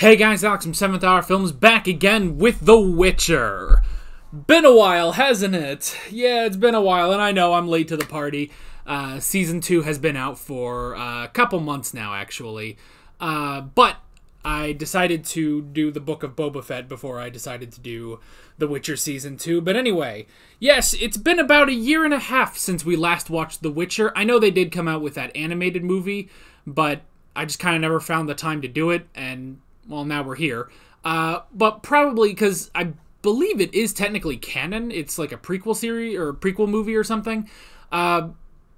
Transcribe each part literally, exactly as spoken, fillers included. Hey guys, Alex from seventh Hour Films back again with The Witcher. Been a while, hasn't it? Yeah, it's been a while, and I know I'm late to the party. Uh, season two has been out for a couple months now, actually. Uh, but I decided to do The Book of Boba Fett before I decided to do The Witcher Season two. But anyway, yes, it's been about a year and a half since we last watched The Witcher. I know they did come out with that animated movie, but I just kind of never found the time to do it, and well, now we're here. Uh, but probably because I believe it is technically canon. It's like a prequel series or a prequel movie or something. Uh,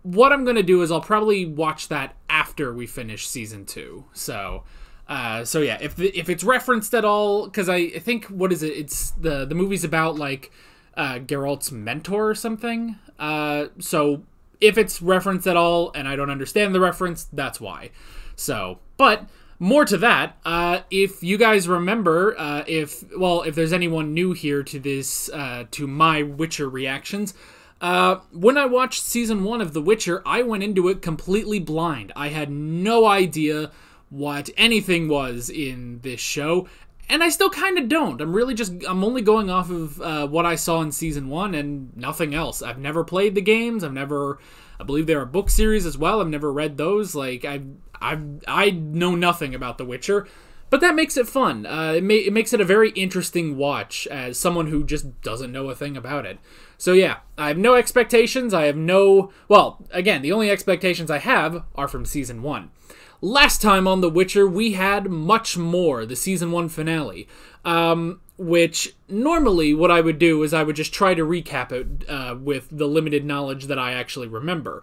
what I'm going to do is I'll probably watch that after we finish season two. So, uh, so yeah, if, if it's referenced at all, because I, I think, what is it? It's the, the movie's about like uh, Geralt's mentor or something. Uh, so if it's referenced at all and I don't understand the reference, that's why. So, but more to that, uh, if you guys remember, uh, if, well, if there's anyone new here to this, uh, to my Witcher reactions, uh, when I watched season one of The Witcher, I went into it completely blind. I had no idea what anything was in this show, and I still kind of don't. I'm really just, I'm only going off of, uh, what I saw in season one and nothing else. I've never played the games, I've never, I believe there are book series as well, I've never read those, like, I've, I've, I know nothing about The Witcher, but that makes it fun. Uh, it, ma it makes it a very interesting watch as someone who just doesn't know a thing about it. So yeah, I have no expectations. I have no... Well, again, the only expectations I have are from Season one. Last time on The Witcher, we had much more, the Season one finale, um, which normally what I would do is I would just try to recap it uh, with the limited knowledge that I actually remember.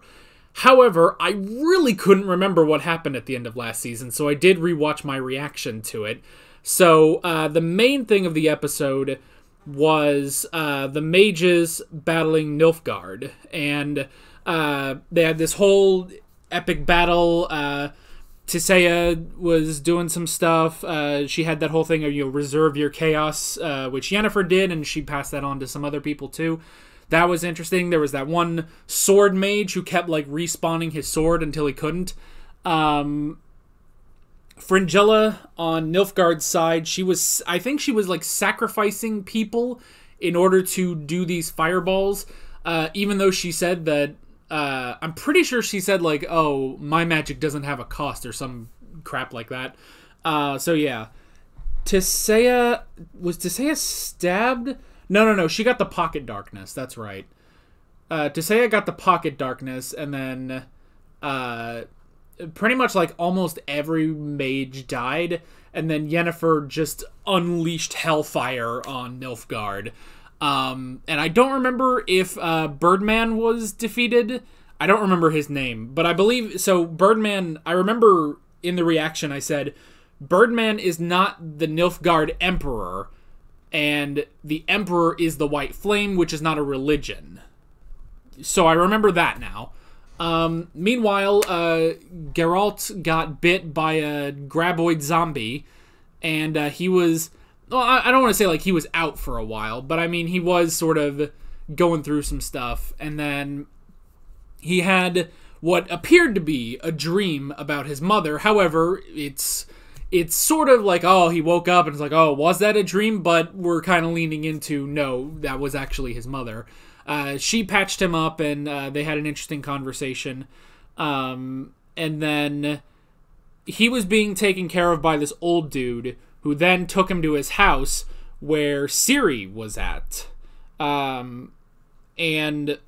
However, I really couldn't remember what happened at the end of last season, so I did rewatch my reaction to it. So, uh, the main thing of the episode was uh, the mages battling Nilfgaard, and uh, they had this whole epic battle. Uh, Tissaia was doing some stuff. Uh, she had that whole thing of, you know, reserve your chaos, uh, which Yennefer did, and she passed that on to some other people too. That was interesting. There was that one sword mage who kept, like, respawning his sword until he couldn't. Um, Fringilla on Nilfgaard's side, she was, I think she was, like, sacrificing people in order to do these fireballs. Uh, even though she said that, uh, I'm pretty sure she said, like, oh, my magic doesn't have a cost or some crap like that. Uh, so, yeah. Tissaia, was Tissaia stabbed? No, no, no. She got the pocket darkness. That's right. Uh, Tissaia got the pocket darkness, and then uh, pretty much like almost every mage died, and then Yennefer just unleashed hellfire on Nilfgaard. Um, and I don't remember if uh, Birdman was defeated. I don't remember his name, but I believe so. Birdman. I remember in the reaction I said, Birdman is not the Nilfgaard Emperor. And the Emperor is the White Flame, which is not a religion. So I remember that now. Um, meanwhile, uh, Geralt got bit by a graboid zombie. And uh, he was... Well, I, I don't want to say like he was out for a while. But I mean, he was sort of going through some stuff. And then he had what appeared to be a dream about his mother. However, it's... It's sort of like, oh, he woke up and it's like, oh, was that a dream? But we're kind of leaning into, no, that was actually his mother. Uh, she patched him up and uh, they had an interesting conversation. Um, and then he was being taken care of by this old dude who then took him to his house where Ciri was at. Um, and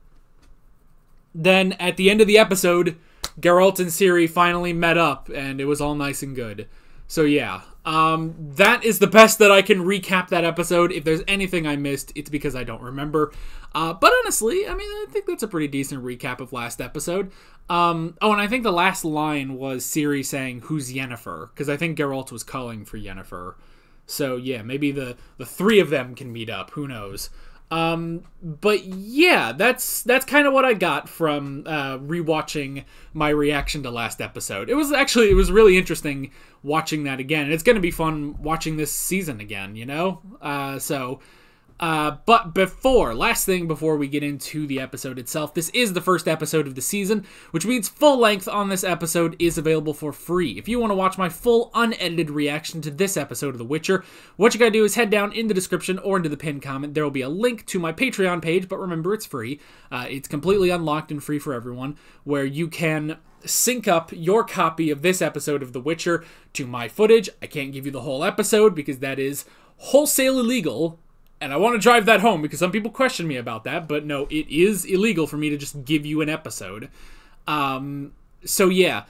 then at the end of the episode, Geralt and Ciri finally met up and it was all nice and good. So yeah, um, that is the best that I can recap that episode. If there's anything I missed, it's because I don't remember. Uh, but honestly, I mean, I think that's a pretty decent recap of last episode. Um, oh, and I think the last line was Ciri saying, who's Yennefer? Because I think Geralt was calling for Yennefer. So yeah, maybe the, the three of them can meet up. Who knows? Um, but yeah, that's, that's kind of what I got from, uh, rewatching my reaction to last episode. It was actually, it was really interesting watching that again. And it's going to be fun watching this season again, you know? Uh, so, Uh, but before, last thing before we get into the episode itself, this is the first episode of the season, which means full length on this episode is available for free. If you want to watch my full unedited reaction to this episode of The Witcher, what you gotta do is head down in the description or into the pinned comment. There will be a link to my Patreon page, but remember, it's free. Uh, it's completely unlocked and free for everyone, where you can sync up your copy of this episode of The Witcher to my footage. I can't give you the whole episode because that is wholesale illegal, and I want to drive that home because some people question me about that, but no, it is illegal for me to just give you an episode. Um, so yeah,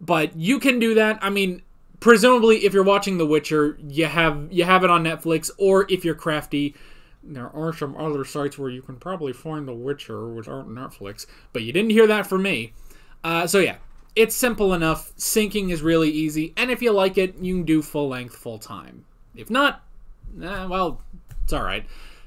but you can do that. I mean, presumably if you're watching The Witcher, you have, you have it on Netflix, or if you're crafty, there are some other sites where you can probably find The Witcher without Netflix, but you didn't hear that from me. Uh, so yeah, it's simple enough. Syncing is really easy, and if you like it, you can do full length, full time. If not, eh, well, it's all right.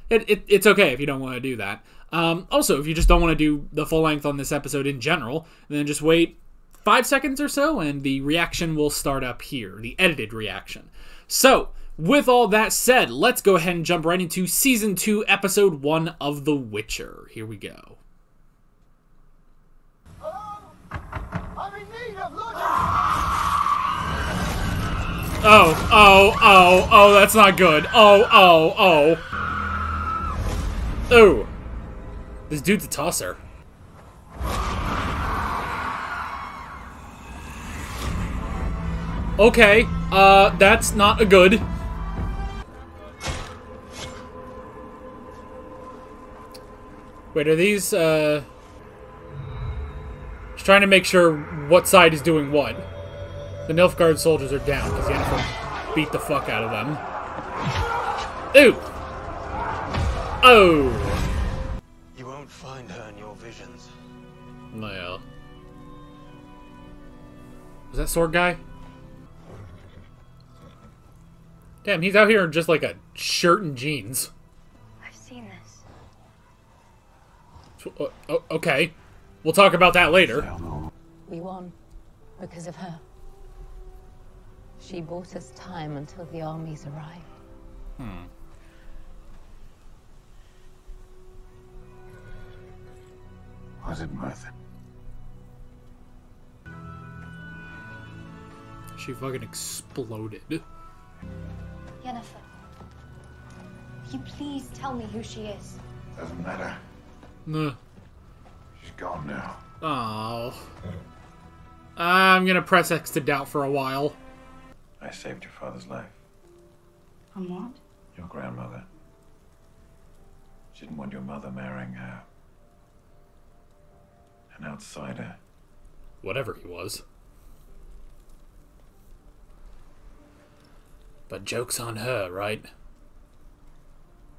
It, it, it's okay if you don't want to do that. Um, also, if you just don't want to do the full length on this episode in general, then just wait five seconds or so, and the reaction will start up here, the edited reaction. So, with all that said, let's go ahead and jump right into Season two, Episode one of The Witcher. Here we go. Hello? I'm in need of lodging! Oh, oh, oh, oh, that's not good. Oh, oh, oh. Ooh. This dude's a tosser. Okay, uh, that's not a good. Wait, are these, uh... just trying to make sure what side is doing what. The Nilfgaard soldiers are down because Yennefer beat the fuck out of them. Ooh! Oh! You won't find her in your visions. No. Was that sword guy? Damn, he's out here in just like a shirt and jeans. I've seen this. Oh, okay. We'll talk about that later. We won because of her. She bought us time until the armies arrived. Hmm. Was it worth it? She fucking exploded. Yennefer, will you please tell me who she is? Doesn't matter. No. She's gone now. Oh. I'm gonna press X to doubt for a while. I saved your father's life. From what? Your grandmother. She didn't want your mother marrying her. An outsider. Whatever he was. But joke's on her, right?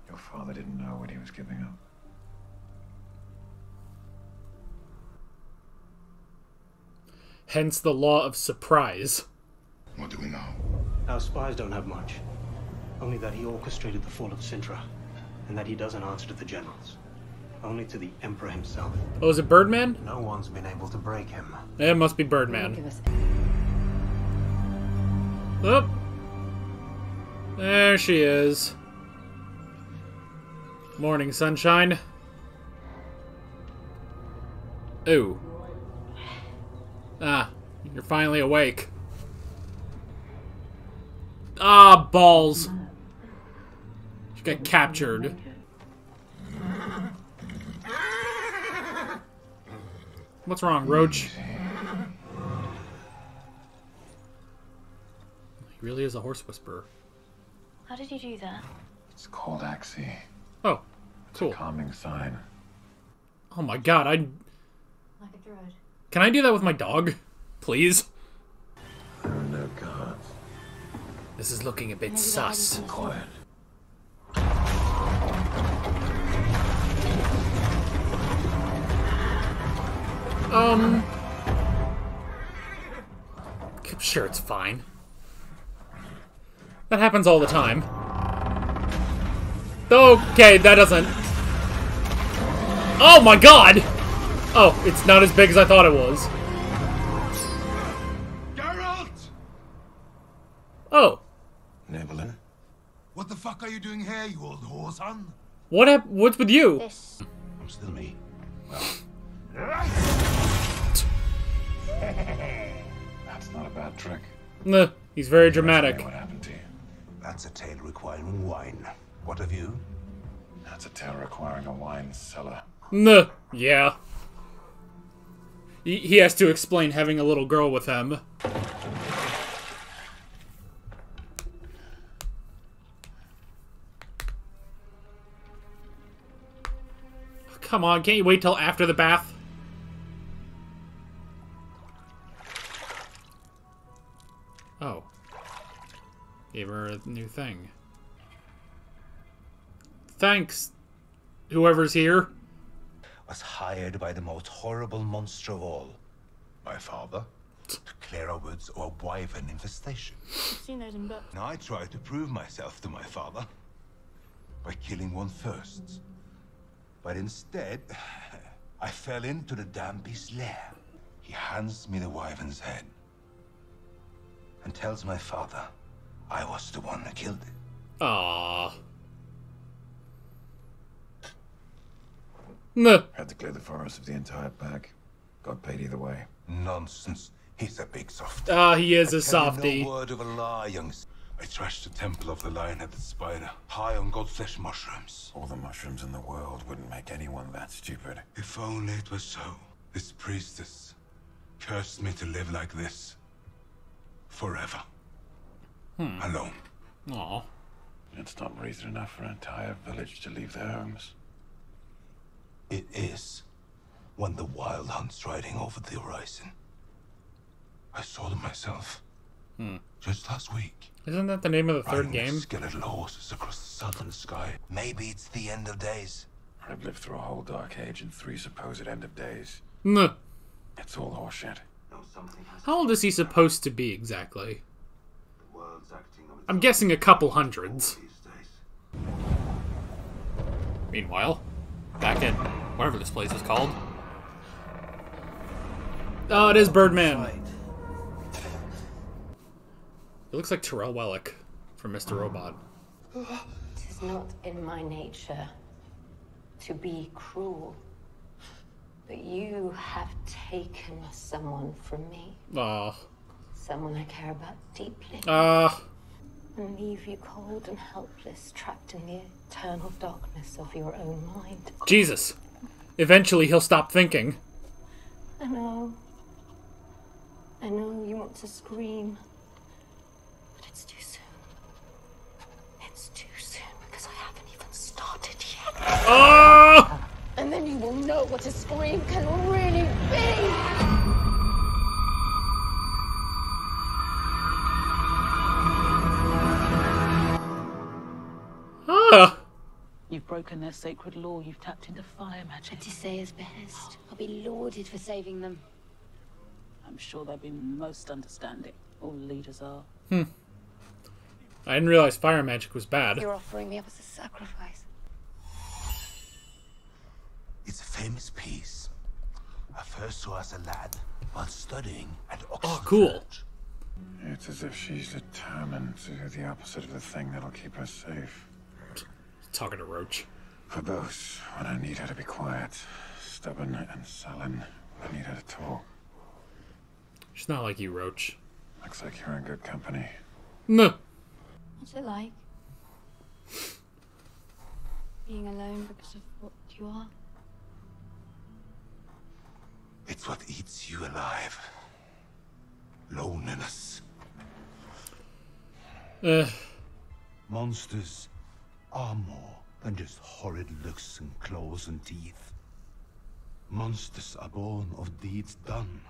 Your father didn't know what he was giving up. Hence the law of surprise. What do we know? Our spies don't have much. Only that he orchestrated the fall of Cintra, and that he doesn't answer to the generals. Only to the Emperor himself. Oh, is it Birdman? No one's been able to break him. It must be Birdman. Oh. There she is. Morning, sunshine. Ooh. Ah, you're finally awake. Ah, balls. She got captured. What's wrong, Roach? He really is a horse whisperer. How did you do that? It's called Axii. Oh, cool. It's a calming sign. Oh my god, I... like a droid. Can I do that with my dog? Please? There are no gods. This is looking a bit sus. Quiet. Um. I'm sure it's fine. That happens all the time. Okay, that doesn't. Oh my god! Oh, it's not as big as I thought it was. Geralt! Oh. Nivellen. What the fuck are you doing here, you old whore's son? What hap- what's with you? This. I'm still me. Well. That's not a bad trick. Nah, he's very dramatic. What happened to you? That's a tale requiring wine. What of you? That's a tale requiring a wine cellar. Nah, yeah. He, he has to explain having a little girl with him. Come on, can't you wait till after the bath? Oh. Gave her a new thing. Thanks, whoever's here. Was hired by the most horrible monster of all. My father? To clear our woods or a wyvern infestation. I've seen those in books. Now I tried to prove myself to my father by killing one first. But instead, I fell into the damn beast's lair. He hands me the wyvern's head and tells my father I was the one that killed it. Aww. No. Had to clear the forest of the entire pack. Got paid either way. Nonsense. He's a big softie. Ah, uh, he is I a softie. No word of a lie, young. I trashed the temple of the lion-headed spider, high on Godflesh mushrooms. All the mushrooms in the world wouldn't make anyone that stupid. If only it were so. This priestess cursed me to live like this. Forever. Hmm. Alone. Aw. It's not reason enough for an entire village to leave their homes. It is. When the wild hunt's riding over the horizon. I saw them myself. Hmm. Just last week. Isn't that the name of the third game? Skeletal horses across the southern sky. Maybe it's the end of days. I've lived through a whole dark age and three supposed end of days. No. It's all horseshit. How old is he supposed to be exactly? The world's acting on I'm guessing a couple hundreds. Meanwhile, back in whatever this place is called. Oh, it is Birdman. It looks like Tyrell Wellick from Mister Robot. It is not in my nature to be cruel, but you have taken someone from me. Ah. Oh. Someone I care about deeply. Ah. Uh. And leave you cold and helpless, trapped in the eternal darkness of your own mind. Jesus. Eventually he'll stop thinking. I know. I know you want to scream. It's too soon. It's too soon because I haven't even started yet. Oh! And then you will know what a scream can really be. Ah! You've broken their sacred law. You've tapped into fire magic. At Tissaia's behest. I'll be lauded for saving them. I'm sure they'll be most understanding. All leaders are. Hmm. I didn't realize fire magic was bad. You're offering me up as a sacrifice. It's a famous piece. I first saw as a lad while studying at Oxford. Oh, cool. It's as if she's determined to do the opposite of the thing that'll keep her safe. Talking to Roach. For those when I need her to be quiet, stubborn and sullen, I need her to talk. She's not like you, Roach. Looks like you're in good company. No. What's it like? Being alone because of what you are? It's what eats you alive. Loneliness. Uh. Monsters are more than just horrid looks and claws and teeth. Monsters are born of deeds done.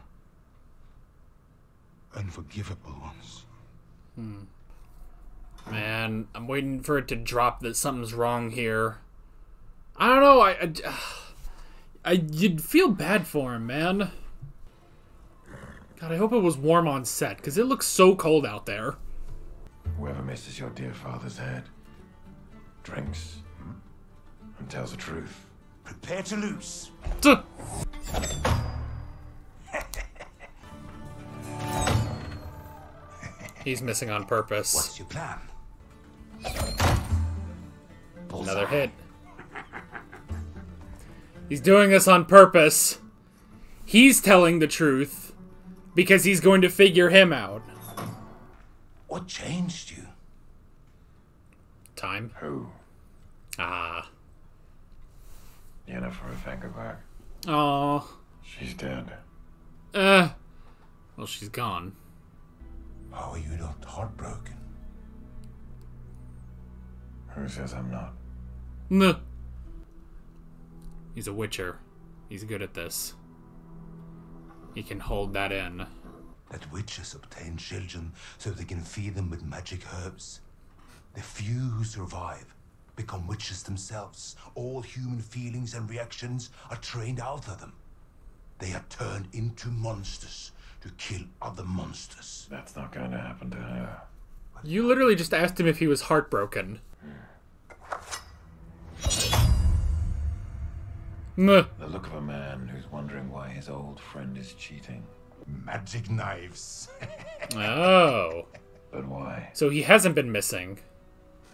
Unforgivable ones. Hmm. Man, I'm waiting for it to drop that something's wrong here. I don't know, I... I, I you'd feel bad for him, man. God, I hope it was warm on set, because it looks so cold out there. Whoever misses your dear father's head, drinks, and tells the truth. Prepare to lose. Duh. He's missing on purpose. What's your plan? Another hit. He's doing this on purpose. He's telling the truth because he's going to figure him out. What changed you? Time. Who? Ah. Yennefer, think of her. Aww. She's dead. Uh. Well, she's gone. How are you not heartbroken? Who says I'm not? No. He's a witcher. He's good at this. He can hold that in. That witches obtain children so they can feed them with magic herbs. The few who survive become witches themselves. All human feelings and reactions are trained out of them. They are turned into monsters to kill other monsters. That's not going to happen to her. You literally just asked him if he was heartbroken. The look of a man who's wondering why his old friend is cheating. Magic knives. Oh. But why? So he hasn't been missing.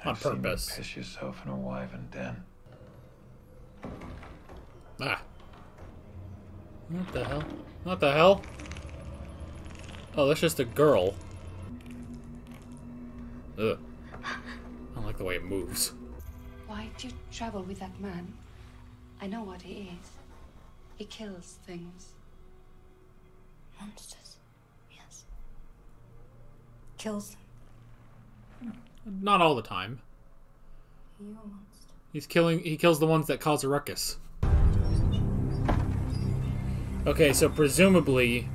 On I've purpose. Seen you piss yourself in a wyvern den. Ah. What the hell? What the hell? Oh, that's just a girl. Ugh. I don't like the way it moves. Why do you travel with that man? I know what he is. He kills things. Monsters. Yes. Kills them. Not all the time. You're a monster. He's killing he kills the ones that cause a ruckus. Okay, so presumably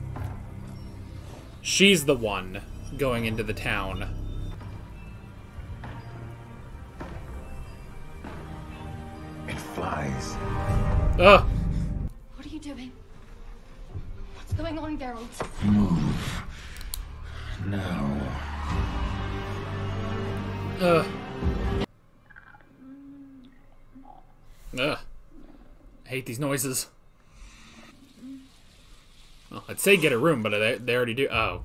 she's the one going into the town. Flies. Ugh. What are you doing? What's going on, Geralt? Move. No. Ugh. Ugh. I hate these noises. Well, I'd say get a room, but they, they already do. Oh.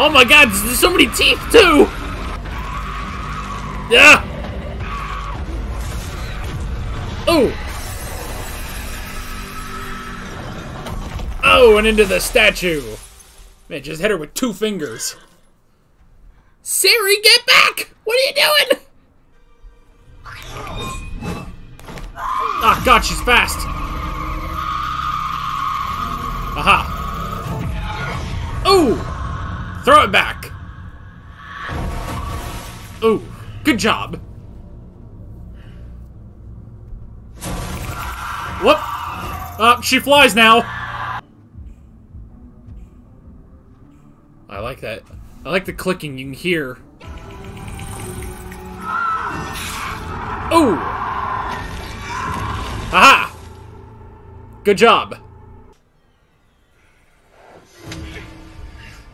Oh my god, there's so many teeth, too! Yeah! Oh! Oh, and into the statue! Man, just hit her with two fingers. Ciri, get back! What are you doing? Ah, oh, god, she's fast! Aha! Oh! Throw it back! Ooh, good job! Whoop! Uh, she flies now! I like that. I like the clicking you can hear. Ooh! Aha! Good job!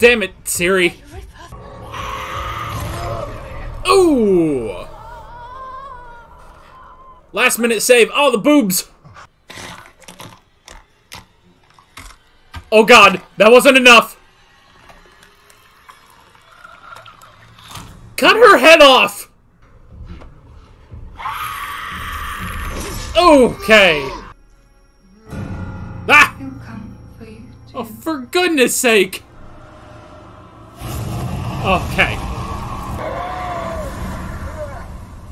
Damn it, Ciri. Ooh! Last minute save. All the boobs! Oh god, that wasn't enough! Cut her head off! Okay. Ah! Oh, for goodness sake! Okay.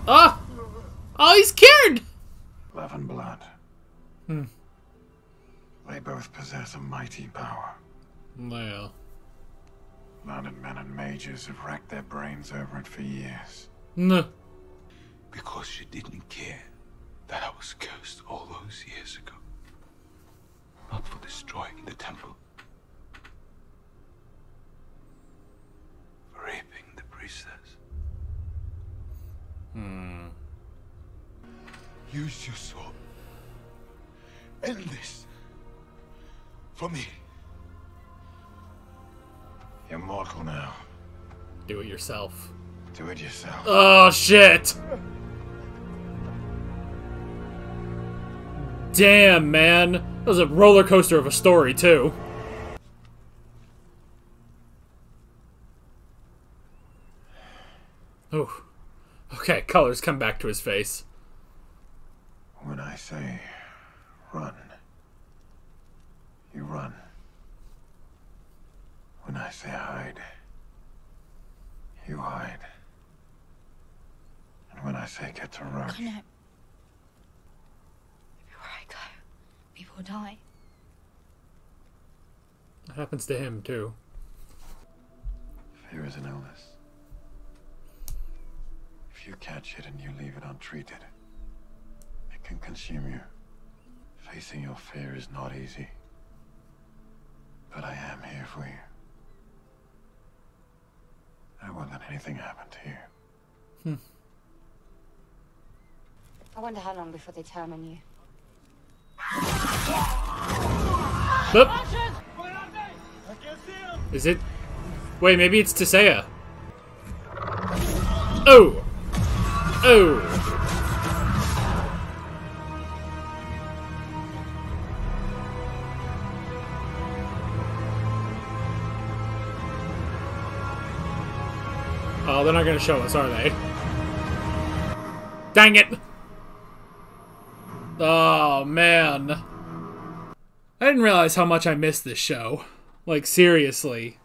Oh! Oh, he's cured! Love and blood. Hmm. They both possess a mighty power. Well. Learned men and mages have racked their brains over it for years. No. Because she didn't care that I was cursed all those years ago. Not for destroying the temple. Raping the priestess. Hmm. Use your sword. End this. For me. You're mortal now. Do it yourself. Do it yourself. Oh shit! Damn, man. That was a roller coaster of a story, too. Oh. Okay, colors come back to his face. When I say run, you run. When I say hide, you hide. And when I say get to Roach... I know. Everywhere I go, people die. That happens to him, too. Fear is an illness. If you catch it and you leave it untreated, it can consume you. Facing your fear is not easy. But I am here for you. I won't let anything happen to you. Hmm. I wonder how long before they turn on you. Look. Is it? Wait, maybe it's Tissaia. Oh! Oh! Oh, they're not gonna show us, are they? Dang it! Oh, man. I didn't realize how much I missed this show. Like, seriously.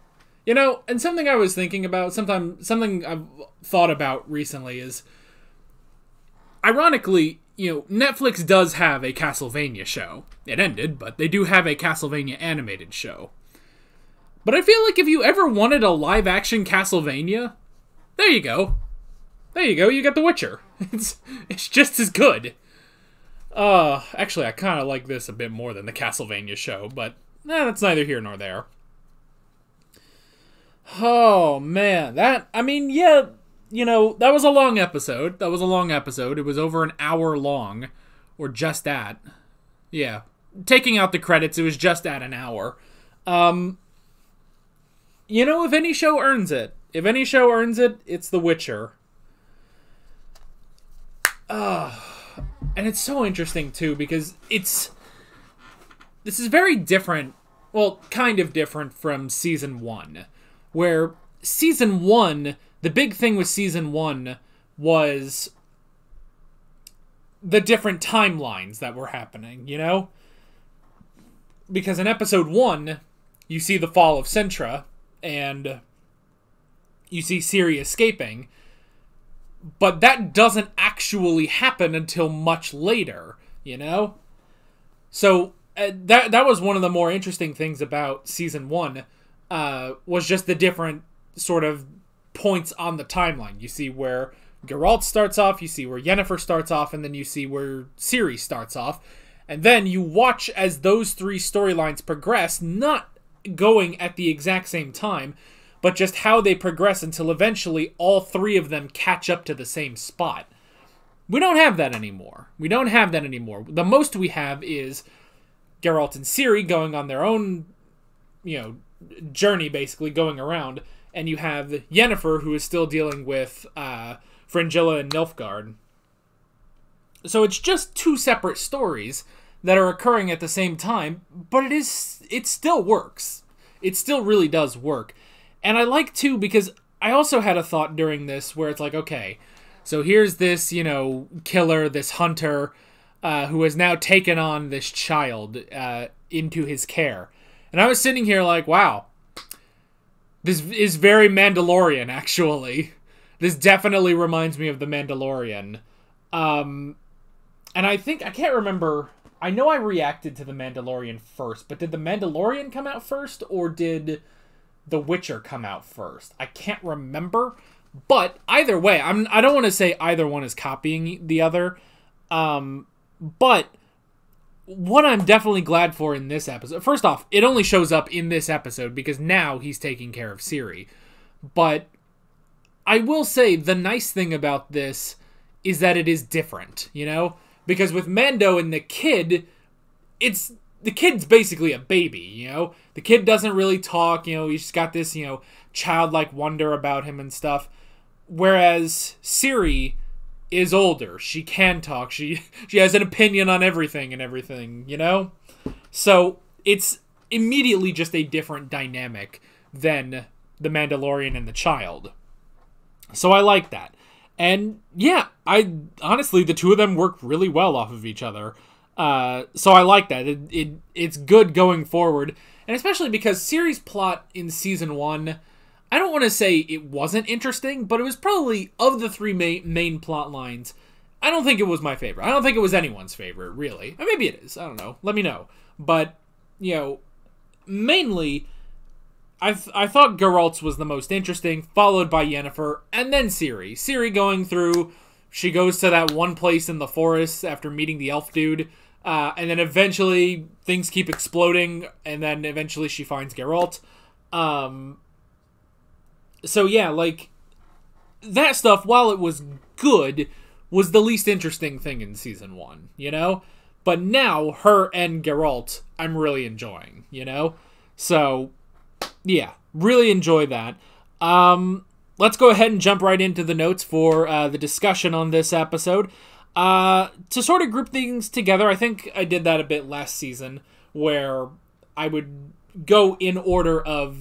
You know, and something I was thinking about, sometime, something I've thought about recently is, ironically, you know, Netflix does have a Castlevania show. It ended, but they do have a Castlevania animated show. But I feel like if you ever wanted a live-action Castlevania, there you go. There you go, you got The Witcher. It's, it's just as good. Uh, actually, I kind of like this a bit more than the Castlevania show, but eh, that's neither here nor there. Oh, man. That, I mean, yeah, you know, that was a long episode. That was a long episode. It was over an hour long, or just that. Yeah. Taking out the credits, it was just at an hour. Um, you know, if any show earns it, if any show earns it, it's The Witcher. Uh, and it's so interesting, too, because it's... This is very different, well, kind of different from Season one. Where season one, the big thing with season one was the different timelines that were happening, you know? Because in episode one, you see the fall of Cintra, and you see Ciri escaping, but that doesn't actually happen until much later, you know? So uh, that, that was one of the more interesting things about season one. Uh, was just the different sort of points on the timeline. You see where Geralt starts off, you see where Yennefer starts off, and then you see where Ciri starts off. And then you watch as those three storylines progress, not going at the exact same time, but just how they progress until eventually all three of them catch up to the same spot. We don't have that anymore. We don't have that anymore. The most we have is Geralt and Ciri going on their own, you know, journey, basically going around, and you have Yennefer, who is still dealing with uh, Fringilla and Nilfgaard. So it's just two separate stories that are occurring at the same time, but it is it still works. It still really does work. And I like, too, because I also had a thought during this where it's like, okay, so here's this, you know, killer, this hunter, uh, who has now taken on this child uh, into his care. And I was sitting here like, wow, this is very Mandalorian, actually. This definitely reminds me of the Mandalorian. Um, and I think, I can't remember, I know I reacted to the Mandalorian first, but did the Mandalorian come out first, or did The Witcher come out first? I can't remember, but either way, I'm, I don't want to say either one is copying the other, um, but... What I'm definitely glad for in this episode... First off, it only shows up in this episode because now he's taking care of Ciri. But I will say the nice thing about this is that it is different, you know? Because with Mando and the kid, it's... The kid's basically a baby, you know? The kid doesn't really talk, you know? He's just got this, you know, childlike wonder about him and stuff. Whereas Ciri is older. She can talk. She she has an opinion on everything and everything, you know? So it's immediately just a different dynamic than the Mandalorian and the child. So I like that. And yeah, I honestly, the two of them work really well off of each other. Uh, so I like that. It, it It's good going forward. And especially because Ciri's plot in season one, I don't want to say it wasn't interesting, but it was probably, of the three main, main plot lines, I don't think it was my favorite. I don't think it was anyone's favorite, really. Or maybe it is. I don't know. Let me know. But, you know, mainly, I, th I thought Geralt's was the most interesting, followed by Yennefer, and then Ciri. Ciri going through, she goes to that one place in the forest after meeting the elf dude, uh, and then eventually things keep exploding, and then eventually she finds Geralt. Um... So yeah, like, that stuff, while it was good, was the least interesting thing in season one, you know? But now, her and Geralt, I'm really enjoying, you know? So, yeah, really enjoy that. Um, let's go ahead and jump right into the notes for uh, the discussion on this episode. Uh, to sort of group things together, I think I did that a bit last season, where I would go in order of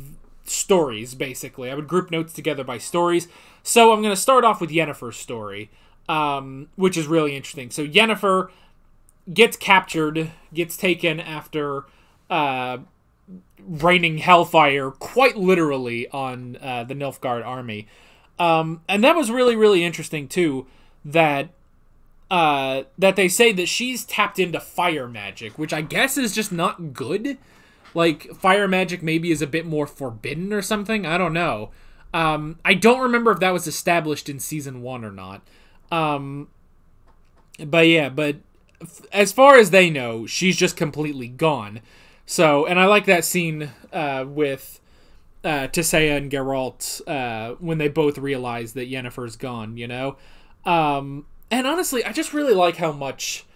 stories, basically. I would group notes together by stories. So I'm going to start off with Yennefer's story, um, which is really interesting. So Yennefer gets captured, gets taken after uh, raining hellfire, quite literally, on uh, the Nilfgaard army. Um, and that was really, really interesting, too, that uh, that they say that she's tapped into fire magic, which I guess is just not good. Like, fire magic maybe is a bit more forbidden or something. I don't know. Um, I don't remember if that was established in season one or not. Um, but yeah, but as far as they know, she's just completely gone. So, and I like that scene uh, with uh, Tissaia and Geralt uh, when they both realize that Yennefer's gone, you know? Um, and honestly, I just really like how much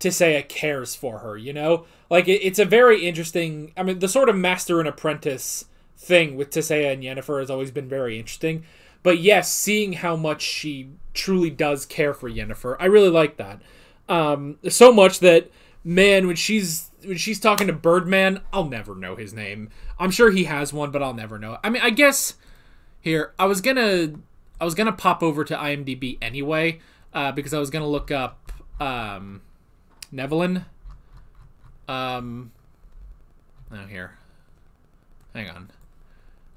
Tissaia cares for her, you know? Like, it, it's a very interesting... I mean, the sort of master and apprentice thing with Tissaia and Yennefer has always been very interesting. But yes, seeing how much she truly does care for Yennefer, I really like that. Um, so much that, man, when she's when she's talking to Birdman, I'll never know his name. I'm sure he has one, but I'll never know. I mean, I guess... Here, I was gonna... I was gonna pop over to IMDb anyway, uh, because I was gonna look up um, Nivellen... Um, oh, here. Hang on.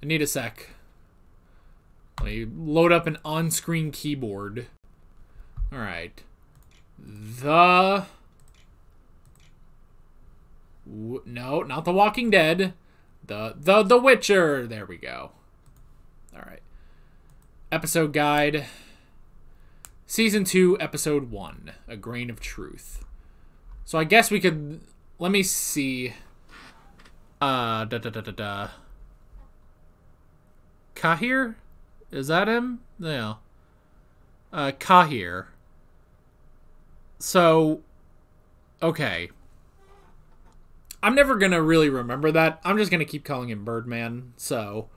I need a sec. Let me load up an on-screen keyboard. Alright. The... W no, not The Walking Dead. The, the, The Witcher. There we go. Alright. Episode guide. Season two, Episode one. A Grain of Truth. So I guess we could... Let me see. Uh, da da da da da. Cahir? Is that him? No. Uh, Cahir. So, okay. I'm never gonna really remember that. I'm just gonna keep calling him Birdman. So,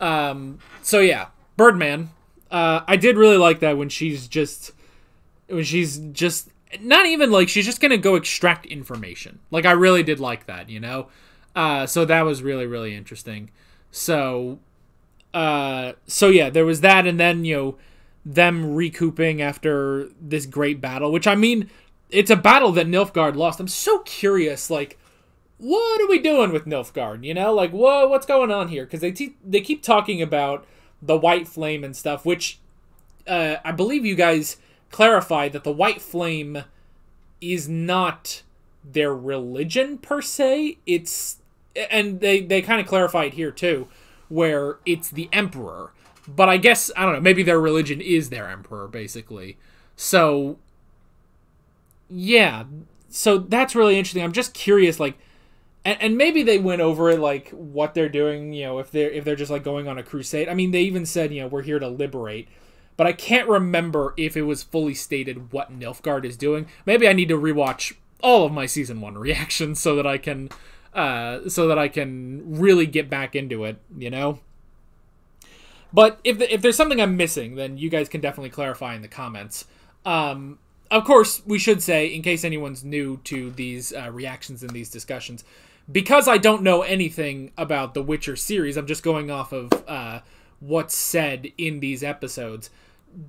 um, so yeah, Birdman. Uh, I did really like that when she's just, when she's just. Not even, like, she's just gonna go extract information. Like, I really did like that, you know? Uh, so that was really, really interesting. So, uh, so yeah, there was that, and then, you know, them recouping after this great battle, which, I mean, it's a battle that Nilfgaard lost. I'm so curious, like, what are we doing with Nilfgaard, you know? Like, whoa, what's going on here? Because they, they keep talking about the white flame and stuff, which, uh, I believe you guys... clarify that the white flame is not their religion per se. It's, and they they kind of clarify it here too, where it's the emperor. But I guess, I don't know, maybe their religion is their emperor, basically. So yeah, so that's really interesting. I'm just curious, like, and, and maybe they went over it, like what they're doing, you know, if they're if they're just like going on a crusade. I mean, they even said, you know, we're here to liberate. But I can't remember if it was fully stated what Nilfgaard is doing. Maybe I need to rewatch all of my season one reactions so that I can, uh, so that I can really get back into it, you know. But if the, if there's something I'm missing, then you guys can definitely clarify in the comments. Um, of course, we should say, in case anyone's new to these uh, reactions and these discussions, because I don't know anything about the Witcher series, I'm just going off of uh, what's said in these episodes.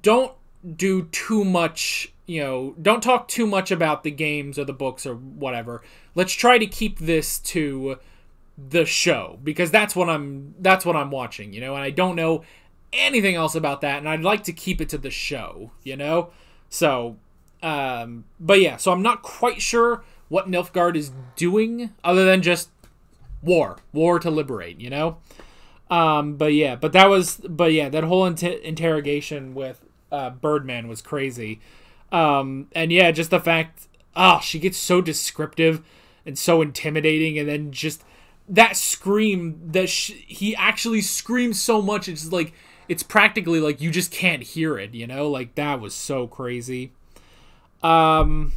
Don't do too much, you know, don't talk too much about the games or the books or whatever. Let's try to keep this to the show, because that's what I'm, that's what I'm watching, you know, and I don't know anything else about that, and I'd like to keep it to the show, you know? So, um, but yeah, so I'm not quite sure what Nilfgaard is doing, other than just war, war to liberate, you know? Um, but yeah, but that was, but yeah, that whole inter interrogation with uh, Birdman was crazy. Um, and yeah, just the fact, ah, oh, she gets so descriptive and so intimidating, and then just that scream that she, he actually screams so much, it's like, it's practically like you just can't hear it, you know? Like, that was so crazy. Um,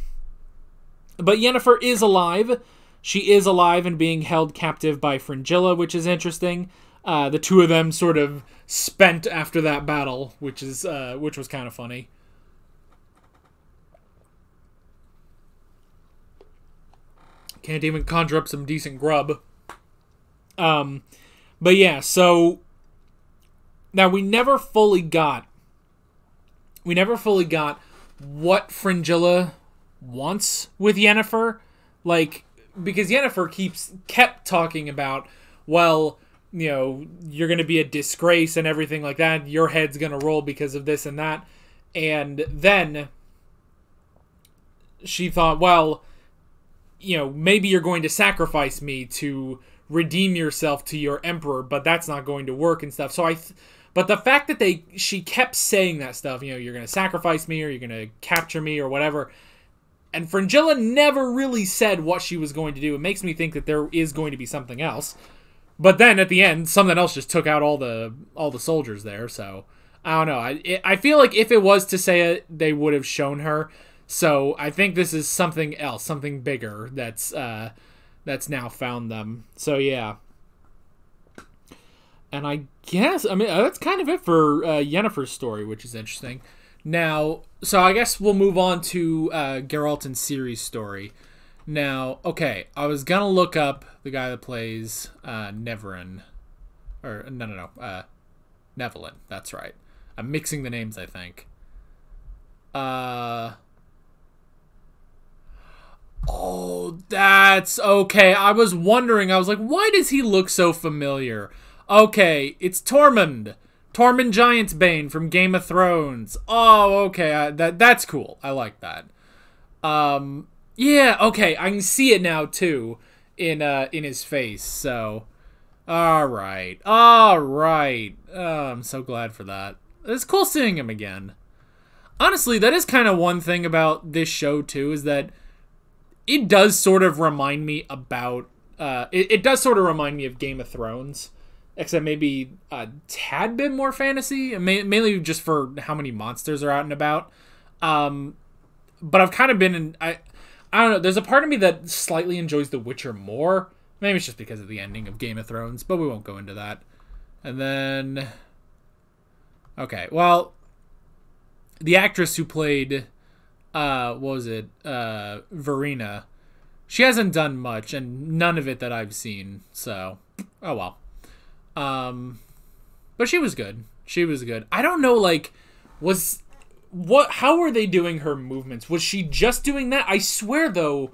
but Yennefer is alive. She is alive and being held captive by Fringilla, which is interesting. Uh, the two of them sort of spent after that battle, which is uh, which was kind of funny. Can't even conjure up some decent grub. Um, but yeah, so now we never fully got, we never fully got what Fringilla wants with Yennefer, like, because Yennefer keeps kept talking about, well, you know, you're going to be a disgrace and everything like that. Your head's going to roll because of this and that. And then she thought, well, you know, maybe you're going to sacrifice me to redeem yourself to your emperor, but that's not going to work and stuff. So I, th but the fact that they, she kept saying that stuff, you know, you're going to sacrifice me or you're going to capture me or whatever. And Fringilla never really said what she was going to do. It makes me think that there is going to be something else. But then at the end, something else just took out all the all the soldiers there. So I don't know. I it, I feel like if it was Tissaia, they would have shown her. So I think this is something else, something bigger that's uh, that's now found them. So yeah. And I guess I mean that's kind of it for uh, Yennefer's story, which is interesting. Now, so I guess we'll move on to uh, Geralt and Ciri's story. Now, okay, I was going to look up the guy that plays uh, Nivellen, or no, no, no, uh, Nivellen, that's right. I'm mixing the names, I think. Uh, oh, that's okay. I was wondering, I was like, why does he look so familiar? Okay, it's Tormund, Tormund Giantsbane from Game of Thrones. Oh, okay, I, that that's cool. I like that. Um... Yeah, okay, I can see it now, too, in uh, in his face, so... Alright, alright. Oh, I'm so glad for that. It's cool seeing him again. Honestly, that is kind of one thing about this show, too, is that it does sort of remind me about... Uh, it, it does sort of remind me of Game of Thrones, except maybe a tad bit more fantasy, mainly just for how many monsters are out and about. Um, but I've kind of been in... I, I don't know, there's a part of me that slightly enjoys The Witcher more. Maybe it's just because of the ending of Game of Thrones, but we won't go into that. And then... Okay, well... The actress who played... Uh, what was it? Uh, Vereena. She hasn't done much, and none of it that I've seen, so... Oh well. Um, but she was good. She was good. I don't know, like, was... What? How were they doing her movements? Was she just doing that? I swear, though,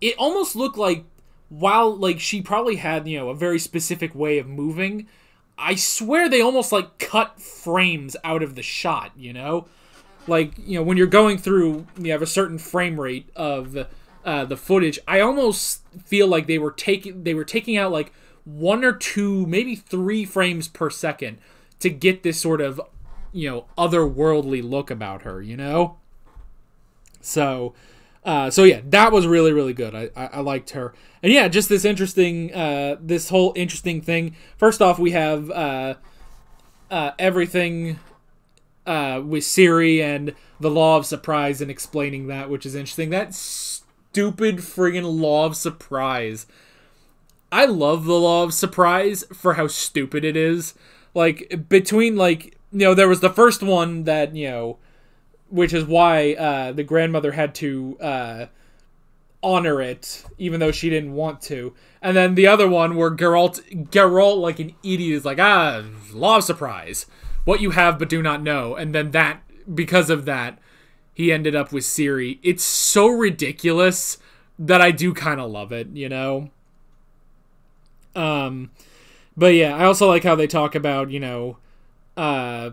it almost looked like while like she probably had, you know, a very specific way of moving. I swear they almost like cut frames out of the shot. You know, like, you know, when you're going through, you have a certain frame rate of uh, the footage. I almost feel like they were taking they were taking out like one or two, maybe three frames per second to get this sort of, you know, otherworldly look about her, you know? So, uh, so yeah, that was really, really good. I, I, I liked her. And yeah, just this interesting, uh, this whole interesting thing. First off, we have, uh, uh, everything, uh, with Ciri and the law of surprise and explaining that, which is interesting. That stupid friggin' law of surprise. I love the law of surprise for how stupid it is. Like, between, like, you know, there was the first one that, you know, which is why uh, the grandmother had to uh, honor it, even though she didn't want to. And then the other one where Geralt, Geralt like an idiot, is like, ah, law of surprise. What you have but do not know. And then that, because of that, he ended up with Ciri. It's so ridiculous that I do kind of love it, you know? Um, but yeah, I also like how they talk about, you know, uh,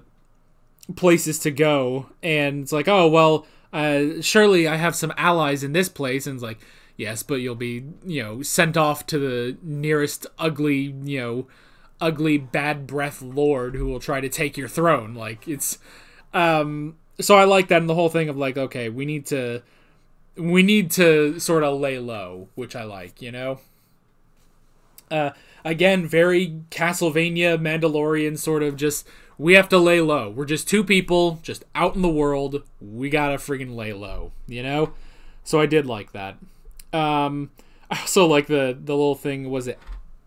places to go, and it's like, oh, well, uh, surely I have some allies in this place, and it's like, yes, but you'll be, you know, sent off to the nearest ugly, you know, ugly bad breath lord who will try to take your throne. Like, it's, um, so I like that, and the whole thing of like, okay, we need to, we need to sort of lay low, which I like, you know? Uh, again, very Castlevania, Mandalorian sort of just, we have to lay low. We're just two people, just out in the world. We gotta friggin' lay low, you know? So I did like that. Um, I also like the, the little thing, was it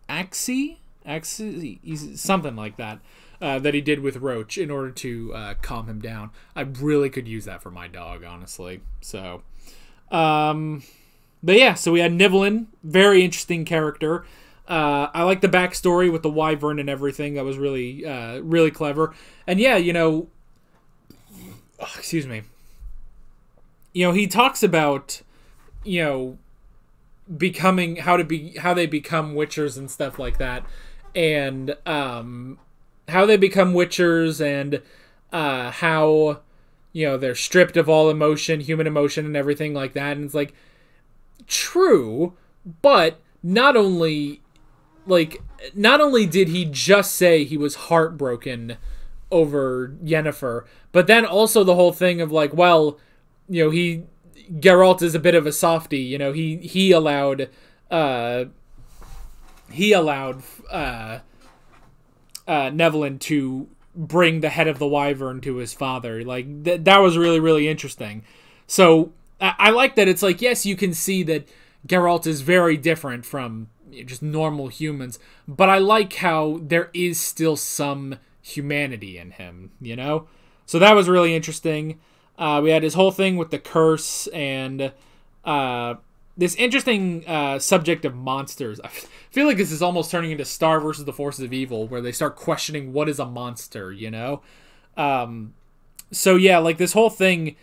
Axii? Axii? Something like that, uh, that he did with Roach in order to uh, calm him down. I really could use that for my dog, honestly. So, um, but yeah, so we had Nivellen, very interesting character. Uh, I like the backstory with the wyvern and everything. That was really, uh, really clever. And yeah, you know, oh, excuse me. You know, he talks about, you know, becoming, how to be, how they become witchers and stuff like that. And, um, how they become witchers and, uh, how, you know, they're stripped of all emotion, human emotion and everything like that. And it's like, true, but not only, like, not only did he just say he was heartbroken over Yennefer, but then also the whole thing of, like, well, you know, he, Geralt is a bit of a softie, you know, he, he allowed, uh, he allowed, uh, uh, Nivellen to bring the head of the wyvern to his father. Like, th that was really, really interesting. So, I, I like that it's like, yes, you can see that Geralt is very different from just normal humans, but I like how there is still some humanity in him, you know? So that was really interesting. Uh, we had his whole thing with the curse and uh, this interesting uh, subject of monsters. I feel like this is almost turning into Star versus the Forces of Evil, where they start questioning what is a monster, you know? Um, so yeah, like this whole thing,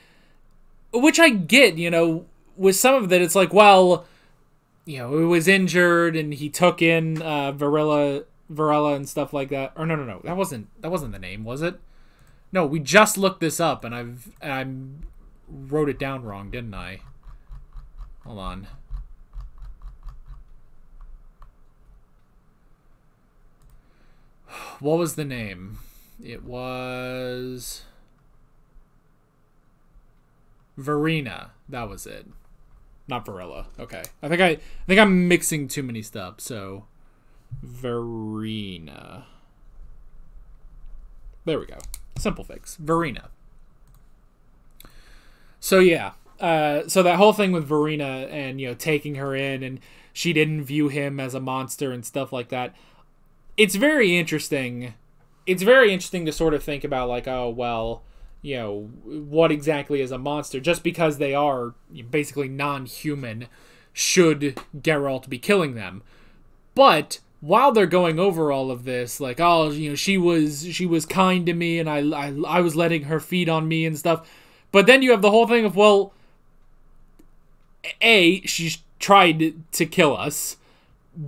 which I get, you know, with some of that, it's like, well, you know, it was injured, and he took in uh, Varilla, Varilla, and stuff like that. Or no, no, no, that wasn't that wasn't the name, was it? No, we just looked this up, and I've I wrote it down wrong, didn't I? Hold on. What was the name? It was Vereena. That was it. Not Varilla. Okay. I think I, I think I'm mixing too many stuff. So Vereena. There we go. Simple fix. Vereena. So yeah. Uh, so that whole thing with Vereena and, you know, taking her in, and she didn't view him as a monster and stuff like that. It's very interesting. It's very interesting to sort of think about, like, oh, well, you know, what exactly is a monster? Just because they are basically non-human, should Geralt be killing them? But while they're going over all of this, like, oh, you know, she was she was kind to me, and I, I, I was letting her feed on me and stuff. But then you have the whole thing of, well, A, she's tried to kill us.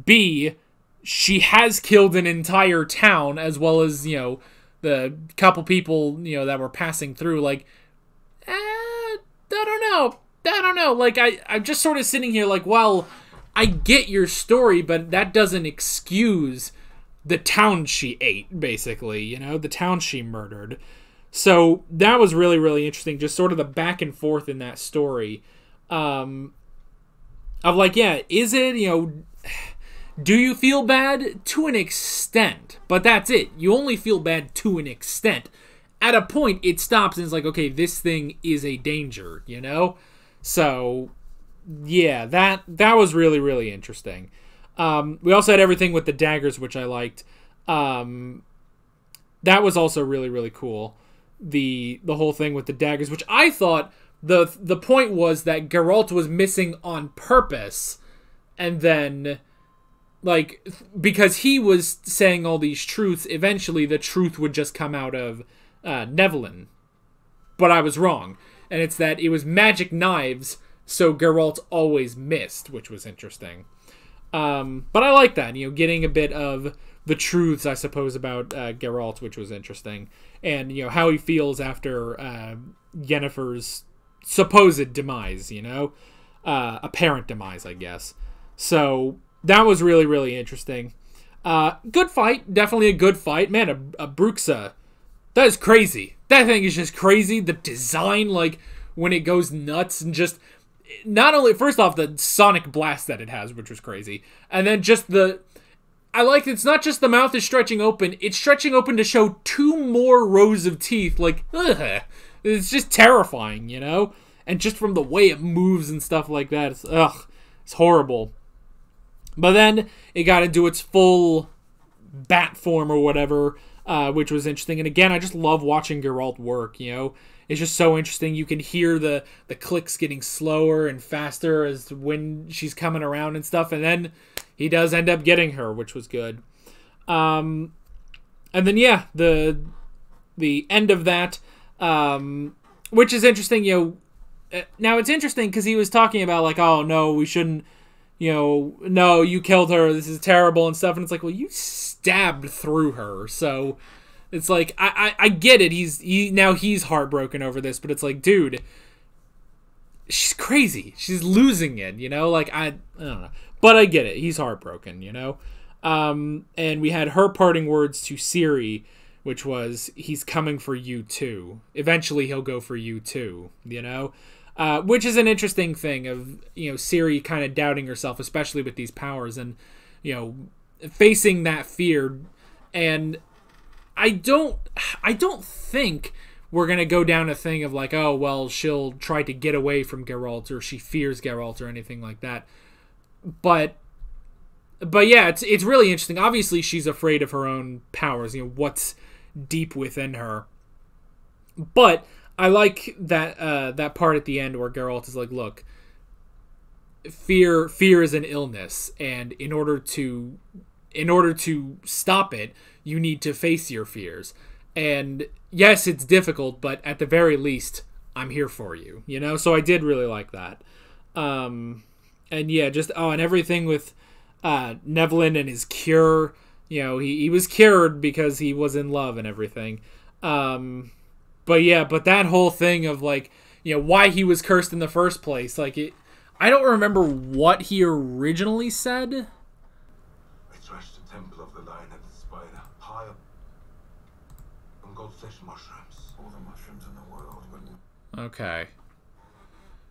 B, she has killed an entire town, as well as, you know, the couple people, you know, that were passing through. Like, eh, I don't know. I don't know. Like, I, I'm just sort of sitting here like, well, I get your story, but that doesn't excuse the town she ate, basically, you know, the town she murdered. So that was really, really interesting, just sort of the back and forth in that story. Um, of like, yeah, is it, you know, do you feel bad? To an extent. But that's it. You only feel bad to an extent. At a point, it stops and it's like, okay, this thing is a danger, you know? So, yeah, that that was really, really interesting. Um, we also had everything with the daggers, which I liked. Um, that was also really, really cool. the the whole thing with the daggers, which I thought the the point was that Geralt was missing on purpose, and then, like, because he was saying all these truths, eventually the truth would just come out of uh, Nivellen. But I was wrong, and it's that it was magic knives, so Geralt always missed, which was interesting. Um, but I like that, you know, getting a bit of the truths, I suppose, about uh, Geralt, which was interesting, and, you know, how he feels after uh, Yennefer's supposed demise, you know, uh, apparent demise, I guess. So that was really, really interesting. Uh, good fight. Definitely a good fight. Man, a, a Bruxa. That is crazy. That thing is just crazy. The design, like, when it goes nuts and just... Not only... First off, the sonic blast that it has, which was crazy. And then just the... I like it's not just the mouth is stretching open. It's stretching open to show two more rows of teeth. Like, ugh. It's just terrifying, you know? And just from the way it moves and stuff like that. It's, ugh. It's horrible. But then it got into its full bat form or whatever, uh, which was interesting. And again, I just love watching Geralt work, you know? It's just so interesting. You can hear the, the clicks getting slower and faster as when she's coming around and stuff. And then he does end up getting her, which was good. Um, and then, yeah, the the end of that, um, which is interesting, you know. Now, it's interesting because he was talking about, like, oh, no, we shouldn't. You know, no, you killed her, this is terrible and stuff. And it's like, well, you stabbed through her. So it's like, I, I, I get it. He's he, now he's heartbroken over this, but it's like, dude, she's crazy. She's losing it, you know? Like, I, I don't know. But I get it. He's heartbroken, you know? Um, and we had her parting words to Ciri, which was, he's coming for you too. Eventually he'll go for you too, you know? Uh, which is an interesting thing of, you know, Ciri kind of doubting herself, especially with these powers, and, you know, facing that fear. And I don't, I don't think we're going to go down a thing of like, oh, well, she'll try to get away from Geralt, or she fears Geralt, or anything like that. But, but yeah, it's, it's really interesting. Obviously, she's afraid of her own powers, you know, what's deep within her. But I like that uh, that part at the end where Geralt is like, look, fear fear is an illness, and in order to in order to stop it, you need to face your fears. And yes, it's difficult, but at the very least, I'm here for you, you know? So I did really like that. Um, and yeah, just, oh, and everything with uh, Nivellen and his cure, you know, he, he was cured because he was in love and everything. Um... But yeah, but that whole thing of, like, you know, why he was cursed in the first place. Like, it, I don't remember what he originally said. I trashed the temple of the lion-headed spider, high up on Godflesh mushrooms, all the mushrooms in the world. Okay.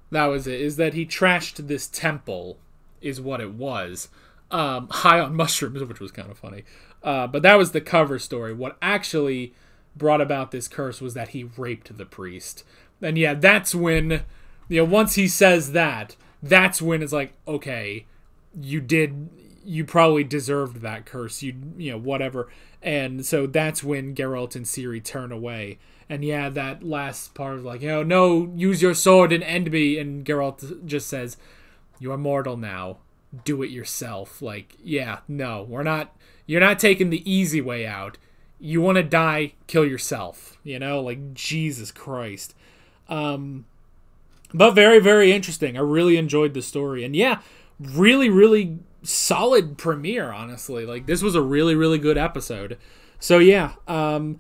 That was it, is that he trashed this temple, is what it was. Um, high on mushrooms, which was kind of funny. Uh, but that was the cover story. What actually brought about this curse was that he raped the priest. And yeah, that's when, you know, once he says that, that's when it's like, okay, you did, you probably deserved that curse, you you know, whatever. And so that's when Geralt and Ciri turn away. And yeah, that last part of like, you know, no, use your sword and end me, and Geralt just says, you are mortal now, do it yourself. Like, yeah, no, we're not, you're not taking the easy way out. You want to die, kill yourself, you know, like, Jesus Christ. Um, but very, very interesting. I really enjoyed the story. And yeah, really, really solid premiere, honestly. Like, this was a really, really good episode. So yeah, um,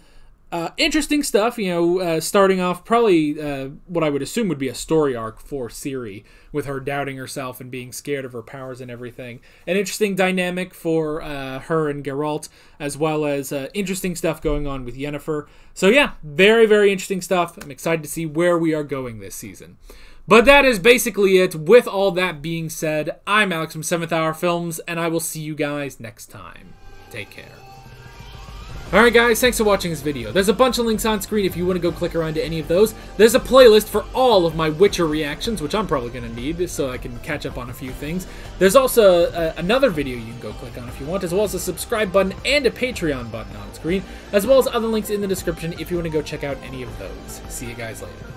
uh, interesting stuff, you know, uh, starting off probably uh, what I would assume would be a story arc for Ciri, with her doubting herself and being scared of her powers and everything. An interesting dynamic for uh, her and Geralt, as well as uh, interesting stuff going on with Yennefer. So yeah, very, very interesting stuff. I'm excited to see where we are going this season. But that is basically it. With all that being said, I'm Alex from seventh hour films, and I will see you guys next time. Take care. Alright guys, thanks for watching this video. There's a bunch of links on screen if you want to go click around to any of those. There's a playlist for all of my Witcher reactions, which I'm probably going to need so I can catch up on a few things. There's also a, another video you can go click on if you want, as well as a subscribe button and a Patreon button on screen, as well as other links in the description if you want to go check out any of those. See you guys later.